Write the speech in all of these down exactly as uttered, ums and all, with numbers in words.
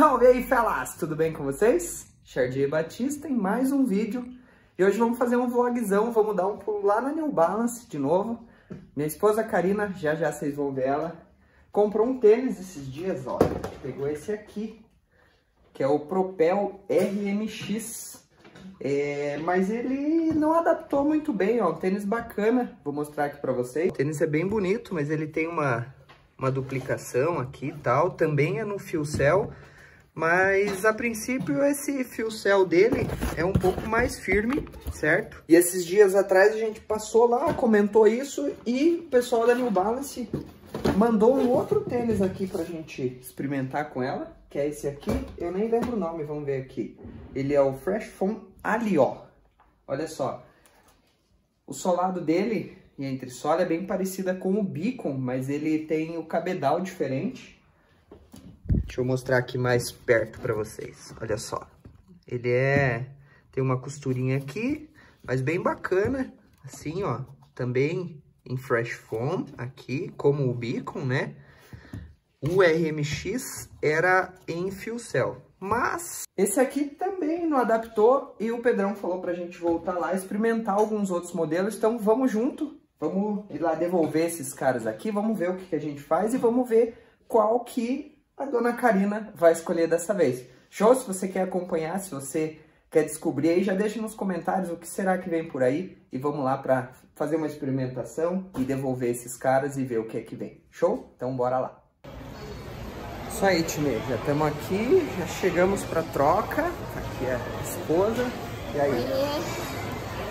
Salve aí, felás! Tudo bem com vocês? Chardie Batista em mais um vídeo. E hoje vamos fazer um vlogzão, vamos dar um pulo lá na New Balance de novo. Minha esposa Karina, já já vocês vão ver ela, comprou um tênis esses dias, ó. Pegou esse aqui, que é o Propel R M X. É, mas ele não adaptou muito bem, ó. Um tênis bacana, vou mostrar aqui pra vocês. O tênis é bem bonito, mas ele tem uma... uma duplicação aqui e tal, também é no FuelCell, mas a princípio esse FuelCell dele é um pouco mais firme, certo? E esses dias atrás a gente passou lá, comentou isso, e o pessoal da New Balance mandou um outro tênis aqui pra gente experimentar com ela, que é esse aqui, eu nem lembro o nome, vamos ver aqui. Ele é o Fresh Foam Alió. Olha só, o solado dele... E a entressola é bem parecida com o Beacon, mas ele tem o cabedal diferente. Deixa eu mostrar aqui mais perto para vocês. Olha só. Ele é... tem uma costurinha aqui, mas bem bacana. Assim, ó. Também em Fresh Foam, aqui, como o Beacon, né? O R M X era em FuelCell. Mas esse aqui também não adaptou e o Pedrão falou pra gente voltar lá e experimentar alguns outros modelos. Então vamos junto. Vamos ir lá devolver esses caras aqui, vamos ver o que, que a gente faz e vamos ver qual que a dona Karina vai escolher dessa vez. Show? Se você quer acompanhar, se você quer descobrir aí, já deixa nos comentários o que será que vem por aí. E vamos lá para fazer uma experimentação e devolver esses caras e ver o que é que vem. Show? Então bora lá. Isso aí, time. Já estamos aqui, já chegamos para troca. Aqui é a esposa. E aí? Oi.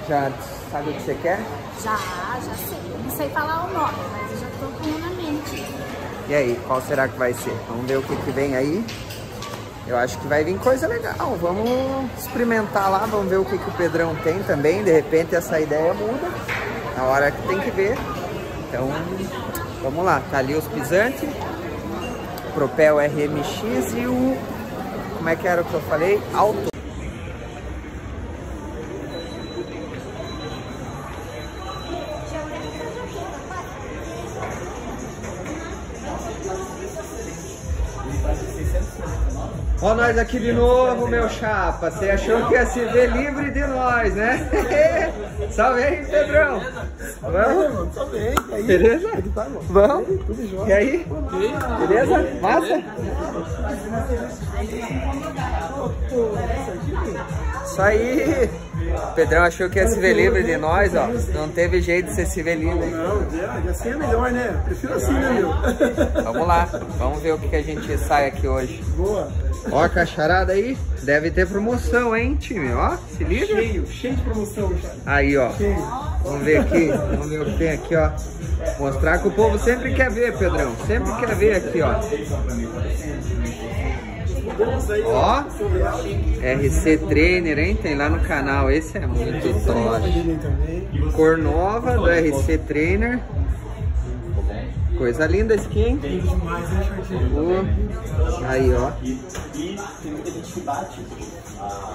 Já sabe o que você quer? Já, já sei. Eu não sei falar o nome, mas eu já tô com um na mente. E aí, qual será que vai ser? Vamos ver o que, que vem aí. Eu acho que vai vir coisa legal. Vamos experimentar lá, vamos ver o que, que o Pedrão tem também. De repente essa ideia muda. Na hora que tem que ver. Então, vamos lá. Tá ali os pisantes. O Propel R M X e o... como é que era o que eu falei? Alto. Ó, nós aqui de novo, meu chapa. Você achou que ia se ver livre de nós, né? Salve aí, Pedrão. Vamos? Salve aí. Beleza? Vamos? E aí? Beleza? Massa? Isso aí. O Pedrão achou que ia se ver livre de nós, ó. Não teve jeito de você se ver livre. Não, assim é melhor, né? Prefiro assim, né, meu? Vamos lá. Vamos ver o que a gente sai aqui hoje. Boa. Ó a cacharada aí. Deve ter promoção, hein, time? Ó, se liga. Cheio, cheio de promoção. Aí, ó. Cheio. Vamos ver aqui. Vamos ver o que tem aqui, ó. Mostrar que o povo sempre quer ver, Pedrão. Sempre quer ver aqui, ó. Ó, R C Trainer, hein? Tem lá no canal. Esse é muito top. Cor nova do R C Trainer. Coisa linda esse aqui, hein? Oh. Aí, ó.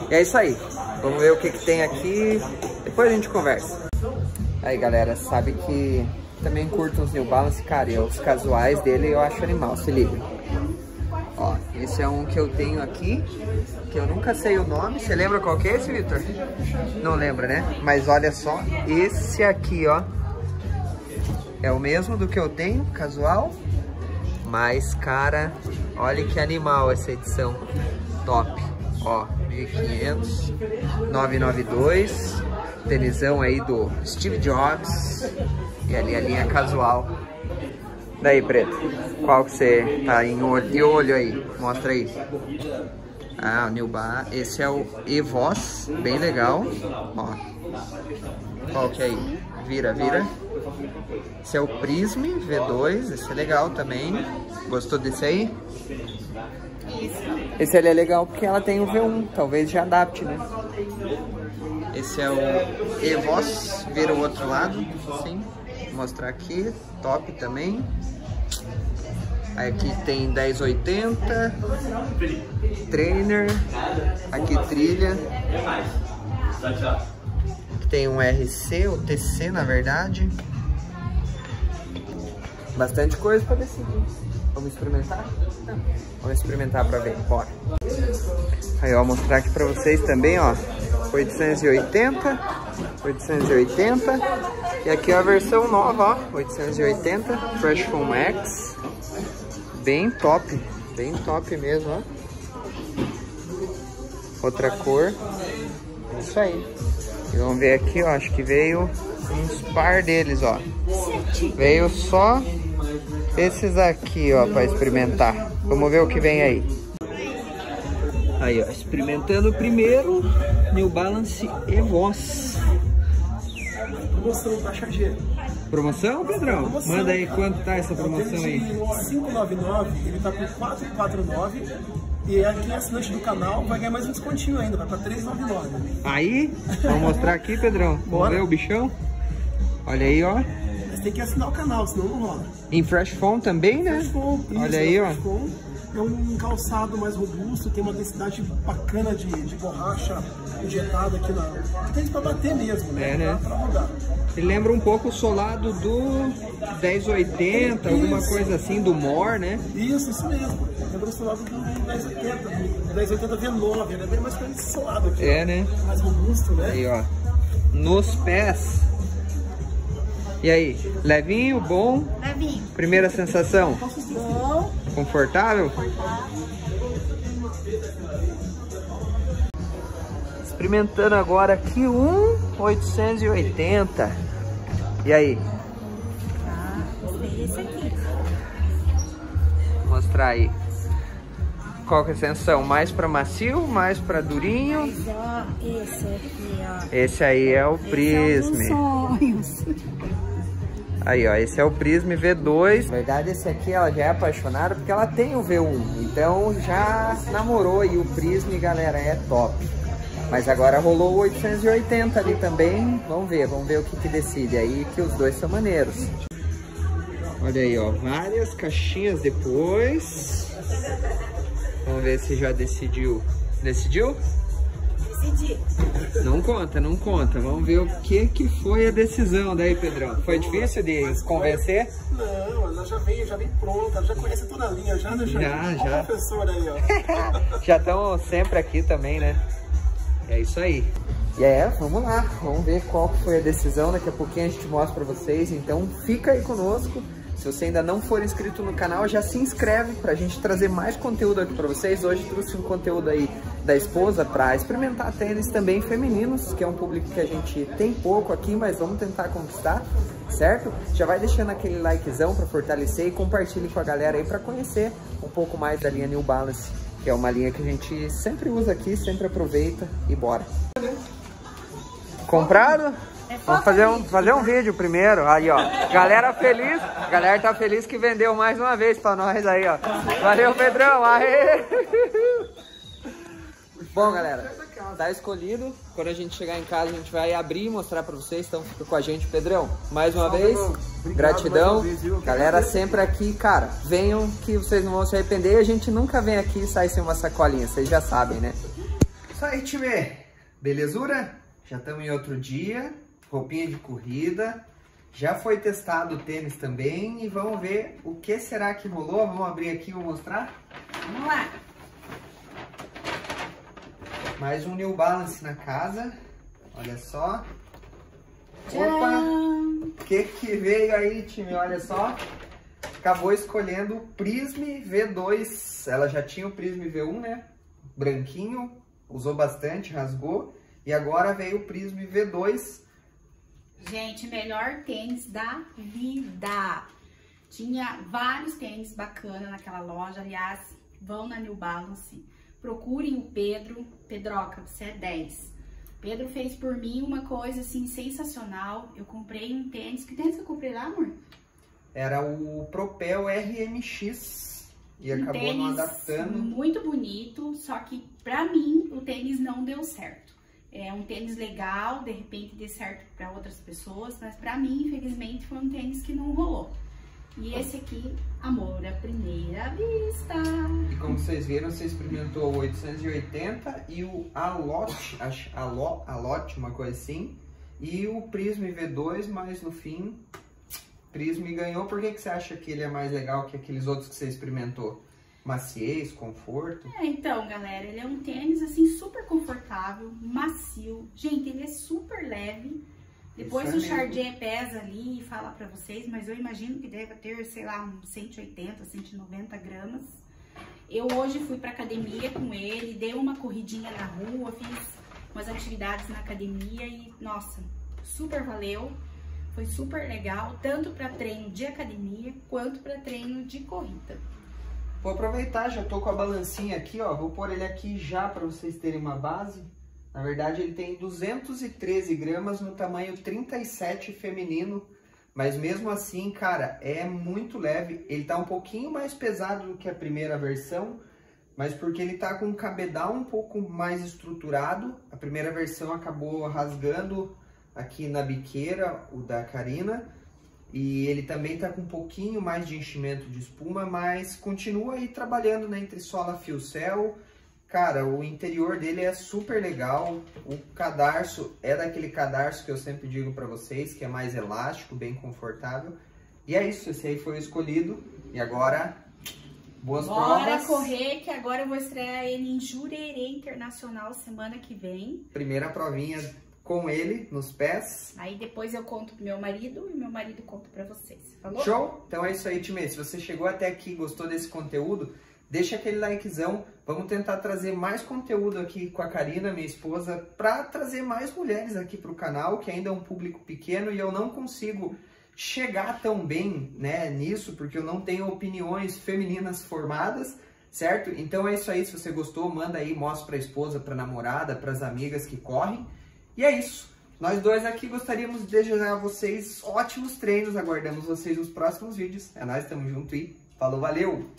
E é isso aí. Vamos ver o que, que tem aqui. Depois a gente conversa. Aí, galera, sabe que também curto os New Balance, cara. E os casuais dele eu acho animal, se liga. Ó, esse é um que eu tenho aqui, que eu nunca sei o nome. Você lembra qual que é esse, Vitor? Não lembra, né? Mas olha só, esse aqui, ó. É o mesmo do que eu tenho, casual. Mas, cara, olha que animal essa edição. Top. Ó, mil e quinhentos, novecentos e noventa e dois. Tênisão aí do Steve Jobs. E ali a linha casual. Daí, Preto, qual que você tá em olho, de olho aí? Mostra aí. Ah, o Nilba. Esse é o Evoz, bem legal. Ó. Qual que é aí? Vira, vira. Esse é o Prism V dois, esse é legal também. Gostou desse aí? Esse ali é legal porque ela tem o V um, talvez já adapte, né? Esse é o Evoz, vira o outro lado, assim. Vou mostrar aqui, top também. Aí aqui tem dez oitenta, Trainer, aqui trilha. Aqui tem um R C, o T C na verdade. Bastante coisa para decidir. Vamos experimentar? Não. Vamos experimentar pra ver. Bora. Aí, ó, vou mostrar aqui pra vocês também, ó. oitocentos e oitenta. oitocentos e oitenta. E aqui é a versão nova, ó. oitocentos e oitenta. Fresh Foam X. Bem top. Bem top mesmo, ó. Outra cor. É isso aí. E vamos ver aqui, ó. Acho que veio uns par deles, ó. Veio só esses aqui, ó, pra experimentar. Vamos ver o que vem aí. Aí, ó, experimentando o primeiro New Balance Evoz. Promoção pra Chardie. Promoção, Pedrão? Promoção. Manda aí quanto tá essa promoção aí. cinco nove nove, ele tá por quatro quatro nove. E aqui, assinante do canal, vai ganhar mais um descontinho ainda, vai pra três nove nove. Aí, vamos mostrar aqui, Pedrão. Vamos ver o bichão? Olha aí, ó. Mas tem que assinar o canal, senão não rola. Em Fresh Foam também, né? Fresh Foam, isso, olha aí, ó. É um calçado mais robusto, tem uma densidade bacana de, de borracha injetada aqui na... Que tem pra bater mesmo, né? É, né? Pra rodar. Ele lembra um pouco o solado do dez oitenta, isso, alguma coisa assim, do More, né? Isso, isso mesmo. Lembra o solado do dez oitenta, do dez oitenta V nove, ele é bem mais pra esse solado aqui. É, ó, né? Mais robusto, né? Aí, ó. Nos pés. E aí, levinho, bom? Levinho. Primeira sensação? Bom. Confortável? Confortável. Experimentando agora aqui um oitocentos e oitenta. E aí? Ah, gostei desse aqui. Vou mostrar aí. Qual que é a sensação? Mais pra macio? Mais pra durinho? Mas, ó, esse aqui, ó. Esse aí é o Prism. Esse é um dos sonhos. Aí, ó, esse é o Prism V dois. Na verdade, esse aqui ela já é apaixonada porque ela tem o V um. Então já namorou e o Prism, galera, é top. Mas agora rolou o oitocentos e oitenta ali também. Vamos ver, vamos ver o que que decide aí, que os dois são maneiros. Olha aí, ó, várias caixinhas depois. Vamos ver se já decidiu. Decidiu? Decidi. Não conta, não conta. Vamos ver o que que foi a decisão daí, Pedrão. Foi difícil de convencer? Não, ela já veio, já vem pronta, ela já conhece toda a linha, já, né? Já, já. Olha a professora aí, ó. Já estão sempre aqui também, né? É isso aí. E é, vamos lá. Vamos ver qual que foi a decisão. Daqui a pouquinho a gente mostra pra vocês. Então fica aí conosco. Se você ainda não for inscrito no canal, já se inscreve pra gente trazer mais conteúdo aqui pra vocês. Hoje trouxe um conteúdo aí da esposa pra experimentar tênis também femininos, que é um público que a gente tem pouco aqui, mas vamos tentar conquistar, certo? Já vai deixando aquele likezão pra fortalecer e compartilhe com a galera aí pra conhecer um pouco mais da linha New Balance, que é uma linha que a gente sempre usa aqui, sempre aproveita e bora. Comprado? Vamos fazer um, fazer um vídeo primeiro. Aí, ó. Galera feliz. Galera tá feliz que vendeu mais uma vez pra nós aí, ó. Valeu, Pedrão. Aê! Bom, galera, tá escolhido. Quando a gente chegar em casa, a gente vai abrir e mostrar pra vocês. Então fica com a gente, Pedrão. Mais uma vez, gratidão. Galera sempre aqui, cara. Venham que vocês não vão se arrepender. A gente nunca vem aqui e sai sem uma sacolinha. Vocês já sabem, né? Isso aí, time. Belezura? Já estamos em outro dia. Roupinha de corrida, já foi testado o tênis também e vamos ver o que será que rolou. Vamos abrir aqui e vou mostrar. Vamos lá! Mais um New Balance na casa, olha só. Opa! O que que veio aí, time? Olha só. Acabou escolhendo o Prism V dois. Ela já tinha o Prism V um, né? Branquinho, usou bastante, rasgou. E agora veio o Prism V dois. Gente, melhor tênis da vida. Tinha vários tênis bacanas naquela loja. Aliás, vão na New Balance. Procurem o Pedro. Pedroca, você é dez. Pedro fez por mim uma coisa, assim, sensacional. Eu comprei um tênis. Que tênis que eu comprei lá, amor? Era o Propel R M X. E um acabou não adaptando. Muito bonito. Só que, pra mim, o tênis não deu certo. É um tênis legal, de repente dê certo para outras pessoas, mas para mim, infelizmente, foi um tênis que não rolou. E esse aqui, amor à primeira vista. E como vocês viram, você experimentou o oitocentos e oitenta e o Alote, Aló, Alote, uma coisa assim, e o Prism V dois, mas no fim Prism e ganhou. Por que, que você acha que ele é mais legal que aqueles outros que você experimentou? Maciez, conforto? É, então, galera, ele é um tênis, assim, super confortável, macio. Gente, ele é super leve. Depois é o Chardie pesa ali e fala pra vocês, mas eu imagino que deve ter, sei lá, uns cento e oitenta, cento e noventa gramas. Eu hoje fui pra academia com ele, dei uma corridinha na rua, fiz umas atividades na academia e, nossa, super valeu. Foi super legal, tanto pra treino de academia, quanto pra treino de corrida. Vou aproveitar, já tô com a balancinha aqui, ó, vou pôr ele aqui já para vocês terem uma base. Na verdade, ele tem duzentos e treze gramas no tamanho trinta e sete feminino, mas mesmo assim, cara, é muito leve. Ele tá um pouquinho mais pesado do que a primeira versão, mas porque ele tá com um cabedal um pouco mais estruturado. A primeira versão acabou rasgando aqui na biqueira, o da Karina. E ele também tá com um pouquinho mais de enchimento de espuma, mas continua aí trabalhando na entressola FuelCell. Cara, o interior dele é super legal. O cadarço é daquele cadarço que eu sempre digo pra vocês, que é mais elástico, bem confortável. E é isso, esse aí foi o escolhido. E agora, boas provas. Bora correr, que agora eu vou estrear ele em Jurerê Internacional semana que vem. Primeira provinha com ele nos pés. Aí depois eu conto pro meu marido e meu marido conta pra vocês, falou? Show? Então é isso aí, time. Se você chegou até aqui e gostou desse conteúdo, deixa aquele likezão. Vamos tentar trazer mais conteúdo aqui com a Karina, minha esposa, pra trazer mais mulheres aqui pro canal, que ainda é um público pequeno e eu não consigo chegar tão bem, né, nisso, porque eu não tenho opiniões femininas formadas, certo? Então é isso aí. Se você gostou, manda aí, mostra pra esposa, pra namorada, pras amigas que correm. E é isso, nós dois aqui gostaríamos de desejar a vocês ótimos treinos, aguardamos vocês nos próximos vídeos, é nóis, tamo junto e falou, valeu!